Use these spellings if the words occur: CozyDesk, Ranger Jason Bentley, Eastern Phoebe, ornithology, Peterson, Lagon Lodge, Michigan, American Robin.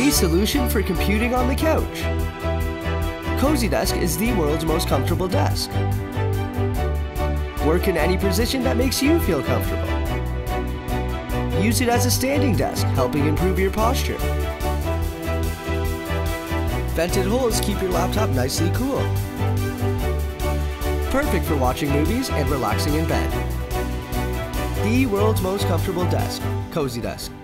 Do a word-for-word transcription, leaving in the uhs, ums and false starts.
the solution for computing on the couch. CozyDesk is the world's most comfortable desk. Work in any position that makes you feel comfortable. Use it as a standing desk, helping improve your posture. Vented holes keep your laptop nicely cool. Perfect for watching movies and relaxing in bed. The world's most comfortable desk, CozyDesk.